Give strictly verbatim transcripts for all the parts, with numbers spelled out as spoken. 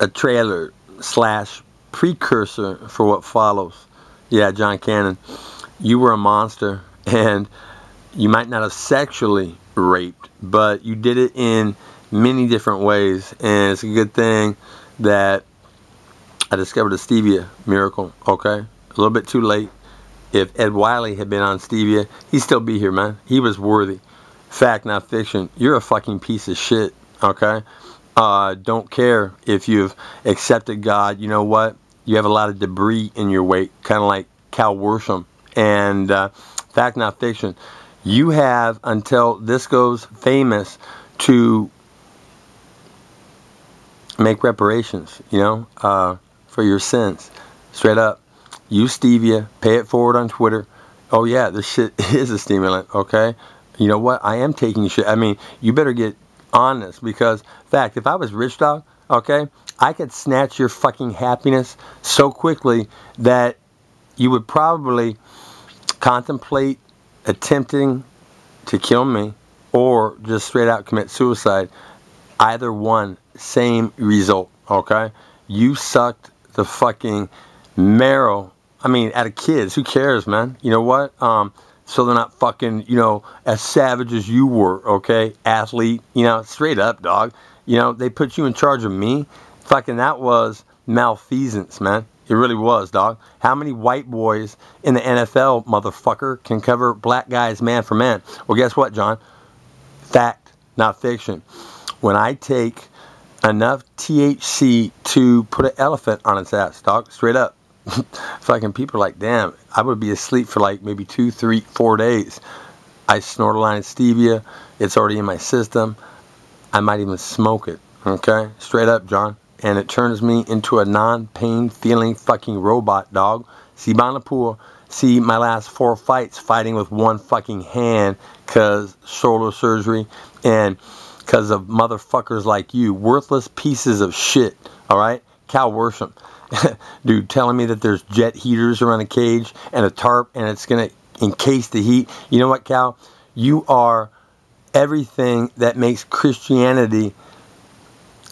a trailer slash precursor for what follows. Yeah, John Cannon, you were a monster, and you might not have sexually raped, but you did it in many different ways, and it's a good thing that I discovered the stevia miracle, okay? A little bit too late. If Ed Wiley had been on stevia, he'd still be here, man. He was worthy. Fact, not fiction. You're a fucking piece of shit, okay? Uh, don't care if you've accepted God. You know what? You have a lot of debris in your wake, kind of like Cal Worsham. And uh, fact, not fiction. You have until this goes famous to make reparations, you know, uh, for your sins. Straight up. Use stevia. Pay it forward on Twitter. Oh, yeah, this shit is a stimulant, okay? You know what? I am taking shit. I mean, you better get honest, because, fact, if I was rich, dog, okay, I could snatch your fucking happiness so quickly that you would probably contemplate attempting to kill me or just straight out commit suicide. Either one, same result, okay? You sucked the fucking marrow, I mean, out of kids. Who cares, man? You know what? Um... So they're not fucking, you know, as savage as you were, okay? Athlete, you know, straight up, dog. You know, they put you in charge of me. Fucking that was malfeasance, man. It really was, dog. How many white boys in the N F L, motherfucker, can cover black guys man for man? Well, guess what, John? Fact, not fiction. When I take enough T H C to put an elephant on its ass, dog, straight up. Fucking people are like, damn, I would be asleep for like maybe two, three, four days. I snort a line of stevia. It's already in my system. I might even smoke it, okay? Straight up, John. And it turns me into a non-pain feeling fucking robot, dog. See Banapua. See my last four fights fighting with one fucking hand because shoulder surgery and because of motherfuckers like you. Worthless pieces of shit, all right? Cal Worsham. Dude, telling me that there's jet heaters around a cage and a tarp and it's going to encase the heat. You know what, Cal? You are everything that makes Christianity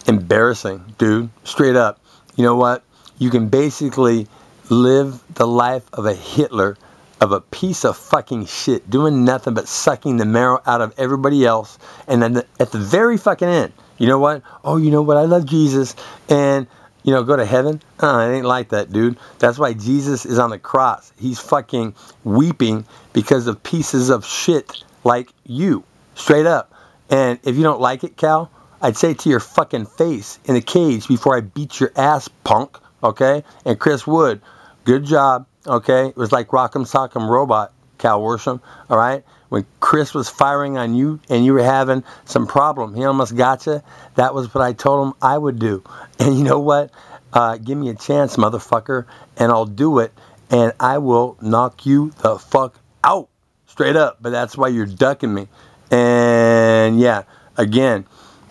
embarrassing, dude. Straight up. You know what? You can basically live the life of a Hitler, of a piece of fucking shit, doing nothing but sucking the marrow out of everybody else. And then the, at the very fucking end, you know what? Oh, you know what? I love Jesus. And you know, go to heaven? Uh, it ain't like that, dude. That's why Jesus is on the cross. He's fucking weeping because of pieces of shit like you. Straight up. And if you don't like it, Cal, I'd say to your fucking face in the cage before I beat your ass, punk. Okay? And Chris Wood, good job. Okay? It was like Rock'em Sock'em Robot, Cal Worsham. All right? When Chris was firing on you and you were having some problem, he almost got you. That was what I told him I would do. And you know what? Uh, give me a chance, motherfucker, and I'll do it. And I will knock you the fuck out. Straight up. But that's why you're ducking me. And yeah, again,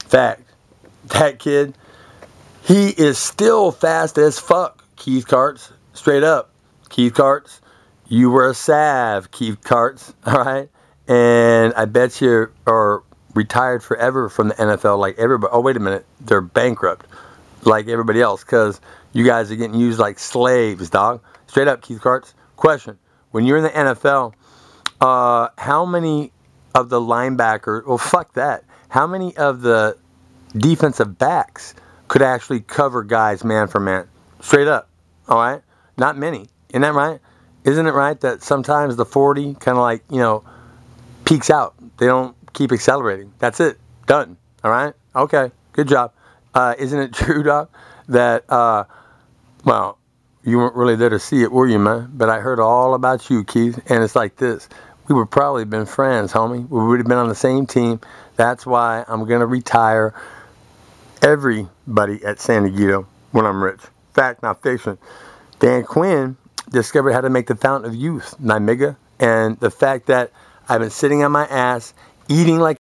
fact. That kid, he is still fast as fuck, Keith Karts. Straight up, Keith Karts. You were a salve, Keith Karts. All right? And I bet you are retired forever from the N F L like everybody. Oh, wait a minute. They're bankrupt like everybody else because you guys are getting used like slaves, dog. Straight up, Keith Karts. Question. When you're in the N F L, uh, how many of the linebackers, well, fuck that. How many of the defensive backs could actually cover guys man for man? Straight up. All right? Not many. Isn't that right? Isn't it right that sometimes the forty kind of like, you know, peaks out. They don't keep accelerating. That's it. Done. All right? Okay. Good job. Uh, isn't it true, Doc, that, uh, well, you weren't really there to see it, were you, man? But I heard all about you, Keith, and it's like this. We would probably have been friends, homie. We would have been on the same team. That's why I'm going to retire everybody at San Dieguito when I'm rich. Fact, not fiction. Dan Quinn discovered how to make the fountain of youth, Namiga, and the fact that I've been sitting on my ass, eating like